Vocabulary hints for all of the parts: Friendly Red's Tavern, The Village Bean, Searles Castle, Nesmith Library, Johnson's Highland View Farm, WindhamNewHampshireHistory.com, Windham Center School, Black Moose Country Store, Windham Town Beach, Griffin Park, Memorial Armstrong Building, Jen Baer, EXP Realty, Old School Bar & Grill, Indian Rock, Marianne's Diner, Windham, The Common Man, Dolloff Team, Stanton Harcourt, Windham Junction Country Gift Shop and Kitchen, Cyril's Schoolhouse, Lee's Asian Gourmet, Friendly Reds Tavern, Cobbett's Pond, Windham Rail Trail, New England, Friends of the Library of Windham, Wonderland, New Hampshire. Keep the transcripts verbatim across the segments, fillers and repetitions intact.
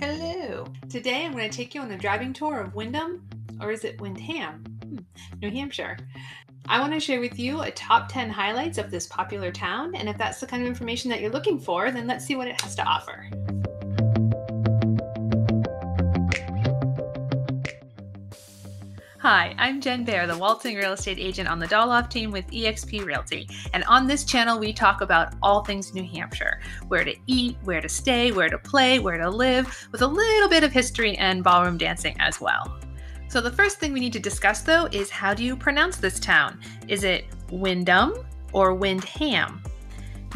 Hello! Today I'm going to take you on a driving tour of Windham, or is it Windham, New Hampshire. I want to share with you a top ten highlights of this popular town, and if that's the kind of information that you're looking for, then let's see what it has to offer. Hi, I'm Jen Baer, the Waltzing Real Estate Agent on the Dolloff Team with E X P Realty, and on this channel we talk about all things New Hampshire, where to eat, where to stay, where to play, where to live, with a little bit of history and ballroom dancing as well. So the first thing we need to discuss though is how do you pronounce this town? Is it Windham or Windham?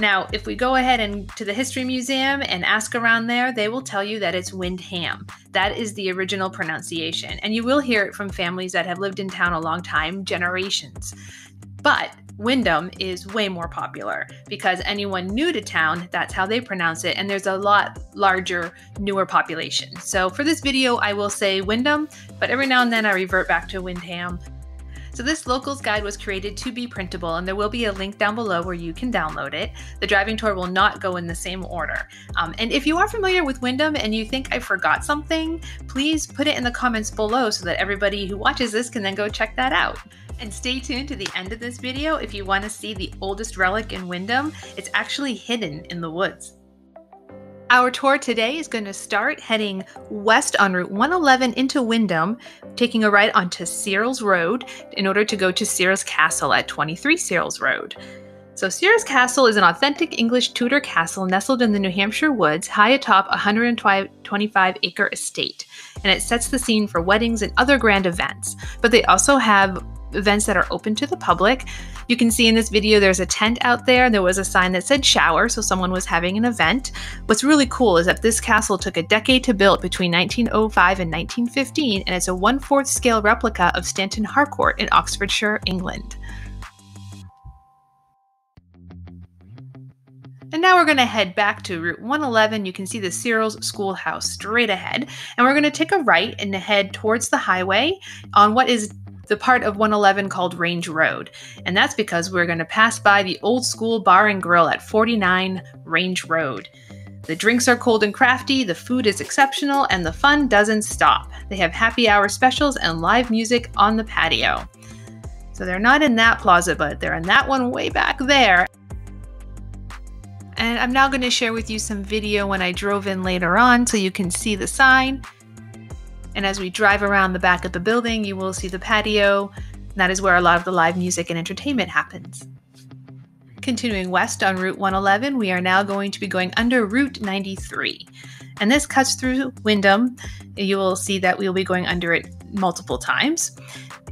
Now, if we go ahead and to the History Museum and ask around there, they will tell you that it's Windham. That is the original pronunciation, and you will hear it from families that have lived in town a long time, generations. But Windham is way more popular because anyone new to town, that's how they pronounce it, and there's a lot larger, newer population. So for this video, I will say Windham, but every now and then I revert back to Windham. So this locals guide was created to be printable, and there will be a link down below where you can download it. The driving tour will not go in the same order. Um, and if you are familiar with Windham and you think I forgot something, please put it in the comments below so that everybody who watches this can then go check that out. And stay tuned to the end of this video if you want to see the oldest relic in Windham. It's actually hidden in the woods. Our tour today is going to start heading west on Route one eleven into Windham, taking a right onto Searles Road in order to go to Searles Castle at twenty-three Searles Road. So Searles Castle is an authentic English Tudor castle nestled in the New Hampshire woods high atop a one hundred twenty-five acre estate, and it sets the scene for weddings and other grand events, but they also have events that are open to the public. You can see in this video there's a tent out there. There was a sign that said shower, so someone was having an event. What's really cool is that this castle took a decade to build between nineteen oh five and nineteen fifteen, and it's a one-fourth scale replica of Stanton Harcourt in Oxfordshire, England. And now we're going to head back to Route one eleven. You can see the Cyril's Schoolhouse straight ahead, and we're going to take a right and head towards the highway on what is the part of one eleven called Range Road, and that's because we're going to pass by the Old School Bar and Grill at forty-nine Range Road. The drinks are cold and crafty, the food is exceptional, and the fun doesn't stop. They have happy hour specials and live music on the patio. So they're not in that plaza, but they're in that one way back there. And I'm now going to share with you some video when I drove in later on so you can see the sign. And as we drive around the back of the building, you will see the patio. That is where a lot of the live music and entertainment happens. Continuing west on Route one eleven, we are now going to be going under Route ninety-three. And this cuts through Windham. You will see that we will be going under it multiple times.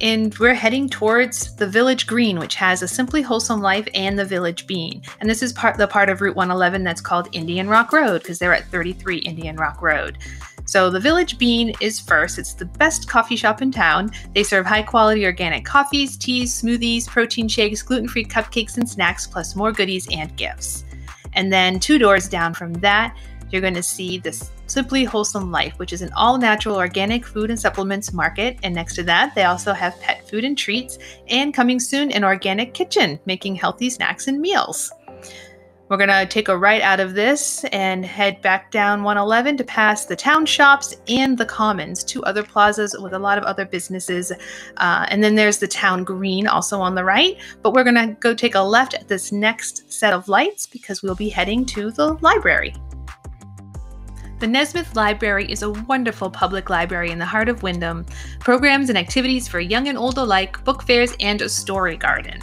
And we're heading towards the Village Green, which has a Simply Wholesome Life and the Village Bean. And this is part the part of Route one eleven that's called Indian Rock Road, because they're at thirty-three Indian Rock Road. So the Village Bean is first. It's the best coffee shop in town. They serve high quality organic coffees, teas, smoothies, protein shakes, gluten-free cupcakes and snacks, plus more goodies and gifts. And then two doors down from that, you're going to see this Simply Wholesome Life, which is an all-natural organic food and supplements market. And next to that, they also have pet food and treats, and coming soon, an organic kitchen, making healthy snacks and meals. We're going to take a right out of this and head back down one eleven to pass the town shops and the commons, two other plazas with a lot of other businesses. Uh, and then there's the town green also on the right, but we're going to go take a left at this next set of lights because we'll be heading to the library. The Nesmith Library is a wonderful public library in the heart of Windham. Programs and activities for young and old alike, book fairs, and a story garden.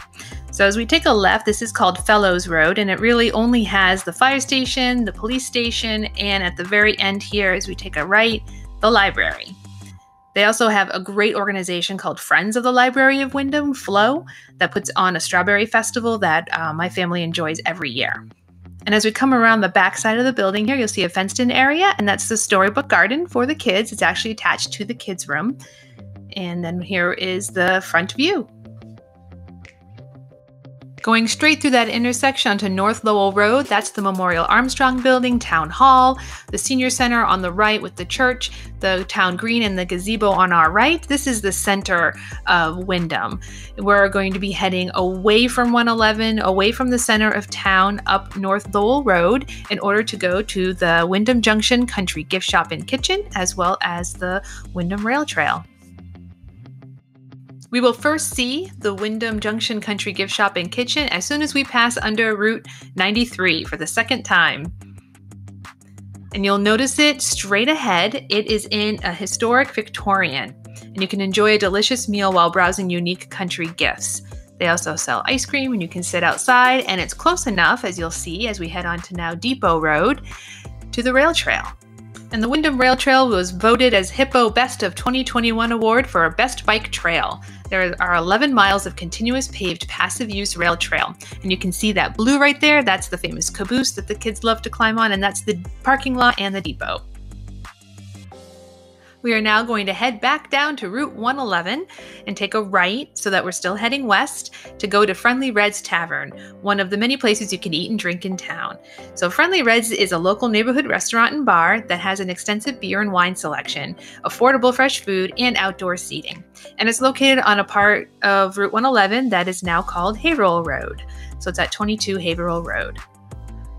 So as we take a left, this is called Fellows Road, and it really only has the fire station, the police station, and at the very end here, as we take a right, the library. They also have a great organization called Friends of the Library of Windham, FLOW, that puts on a strawberry festival that uh, my family enjoys every year. And as we come around the back side of the building here, you'll see a fenced-in area, and that's the storybook garden for the kids. It's actually attached to the kids' room. And then here is the front view. Going straight through that intersection onto North Lowell Road, that's the Memorial Armstrong Building, Town Hall, the Senior Center on the right with the church, the town green, and the gazebo on our right. This is the center of Windham. We're going to be heading away from one eleven, away from the center of town, up North Lowell Road in order to go to the Windham Junction Country Gift Shop and Kitchen, as well as the Windham Rail Trail. We will first see the Windham Junction Country Gift Shop and Kitchen as soon as we pass under Route ninety-three for the second time. And you'll notice it straight ahead. It is in a historic Victorian, and you can enjoy a delicious meal while browsing unique country gifts. They also sell ice cream, and you can sit outside, and it's close enough, as you'll see as we head on to now Depot Road, to the rail trail. And the Windham Rail Trail was voted as Hippo Best of twenty twenty-one Award for Best Bike Trail. There are eleven miles of continuous paved passive use rail trail. And you can see that blue right there, that's the famous caboose that the kids love to climb on, and that's the parking lot and the depot. We are now going to head back down to Route one eleven and take a right so that we're still heading west to go to Friendly Reds Tavern, one of the many places you can eat and drink in town. So Friendly Reds is a local neighborhood restaurant and bar that has an extensive beer and wine selection, affordable fresh food, and outdoor seating. And it's located on a part of Route one eleven that is now called Haverhill Road. So it's at twenty-two Haverhill Road.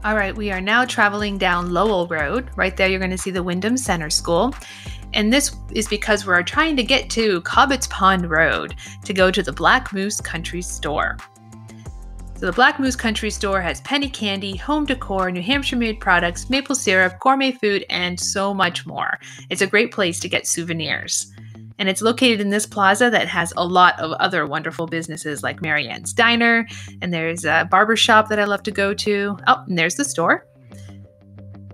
All right, we are now traveling down Lowell Road. Right there, you're going to see the Windham Center School. And this is because we're trying to get to Cobbett's Pond Road to go to the Black Moose Country Store. So the Black Moose Country Store has penny candy, home decor, New Hampshire-made products, maple syrup, gourmet food, and so much more. It's a great place to get souvenirs. And it's located in this plaza that has a lot of other wonderful businesses like Marianne's Diner, and there's a barber shop that I love to go to. Oh, and there's the store.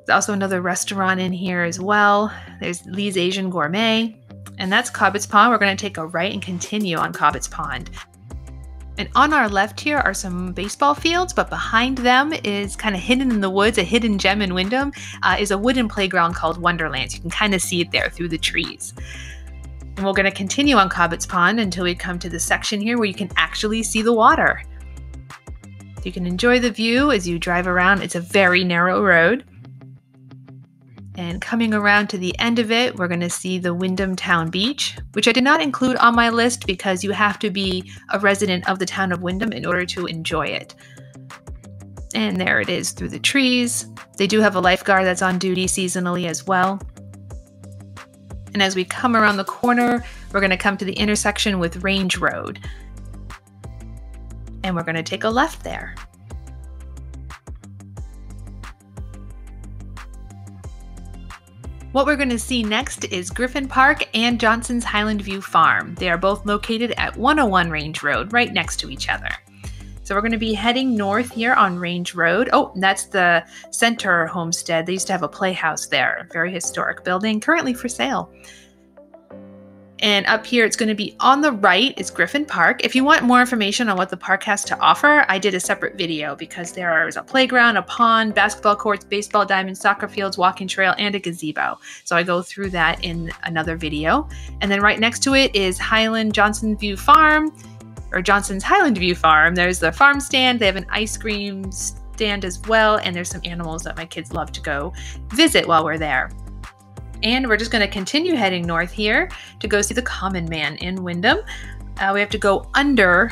There's also another restaurant in here as well. There's Lee's Asian Gourmet, and that's Cobbett's Pond. We're going to take a right and continue on Cobbett's Pond. And on our left here are some baseball fields, but behind them is kind of hidden in the woods, a hidden gem in Windham, uh, is a wooden playground called Wonderland. You can kind of see it there through the trees. And we're going to continue on Cobbett's Pond until we come to the section here where you can actually see the water. You can enjoy the view as you drive around. It's a very narrow road. And coming around to the end of it, we're going to see the Windham Town Beach, which I did not include on my list because you have to be a resident of the town of Windham in order to enjoy it. And there it is through the trees. They do have a lifeguard that's on duty seasonally as well. And as we come around the corner, we're going to come to the intersection with Range Road. And we're going to take a left there. What we're going to see next is Griffin Park and Johnson's Highland View Farm. They are both located at one oh one Range Road, right next to each other. So we're going to be heading north here on Range Road. Oh, that's the Center Homestead. They used to have a playhouse there, very historic building, currently for sale. And up here, it's going to be on the right is Griffin Park. If you want more information on what the park has to offer, I did a separate video because there is a playground, a pond, basketball courts, baseball diamonds, soccer fields, walking trail, and a gazebo. So I go through that in another video. And then right next to it is Highland Johnson View Farm, or Johnson's Highland View Farm. There's the farm stand. They have an ice cream stand as well. And there's some animals that my kids love to go visit while we're there. And we're just going to continue heading north here to go see the Common Man in Windham. Uh, we have to go under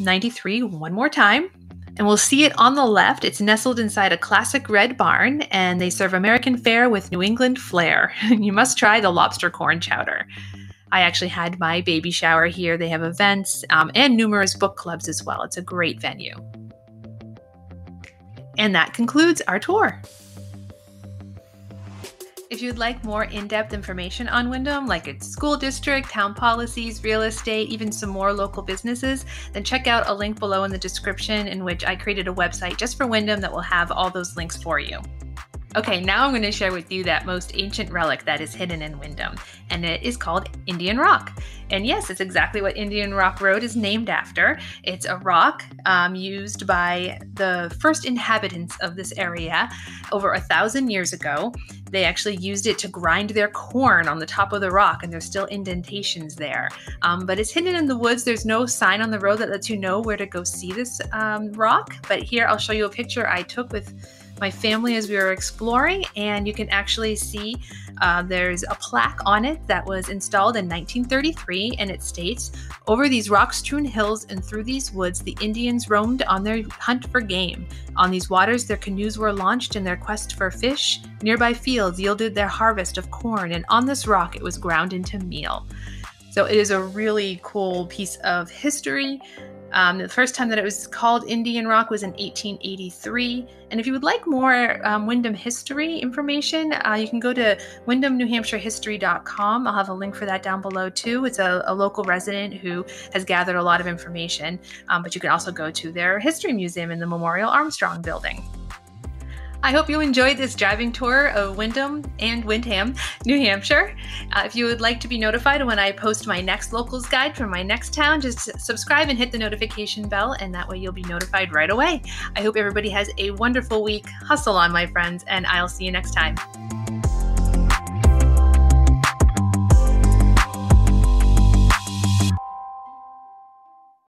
ninety-three one more time, and we'll see it on the left. It's nestled inside a classic red barn, and they serve American fare with New England flair. You must try the lobster corn chowder. I actually had my baby shower here. They have events um, and numerous book clubs as well. It's a great venue. And that concludes our tour. If you'd like more in-depth information on Windham, like its school district, town policies, real estate, even some more local businesses, then check out a link below in the description in which I created a website just for Windham that will have all those links for you. Okay, now I'm going to share with you that most ancient relic that is hidden in Windham, and it is called Indian Rock. And yes, it's exactly what Indian Rock Road is named after. It's a rock um, used by the first inhabitants of this area over a thousand years ago. They actually used it to grind their corn on the top of the rock, and there's still indentations there. Um, but it's hidden in the woods. There's no sign on the road that lets you know where to go see this um, rock. But here I'll show you a picture I took with my family as we were exploring, and you can actually see uh, there's a plaque on it that was installed in nineteen thirty-three, and it states, "Over these rock-strewn hills and through these woods, the Indians roamed on their hunt for game. On these waters, their canoes were launched in their quest for fish. Nearby fields yielded their harvest of corn, and on this rock it was ground into meal." So it is a really cool piece of history. Um, the first time that it was called Indian Rock was in eighteen eighty-three. And if you would like more um, Windham history information, uh, you can go to Windham New Hampshire History dot com. I'll have a link for that down below too. It's a, a local resident who has gathered a lot of information, um, but you can also go to their history museum in the Memorial Armstrong Building. I hope you enjoyed this driving tour of Windham and Windham, New Hampshire. Uh, if you would like to be notified when I post my next locals guide from my next town, just subscribe and hit the notification bell, and that way you'll be notified right away. I hope everybody has a wonderful week. Hustle on, my friends, and I'll see you next time.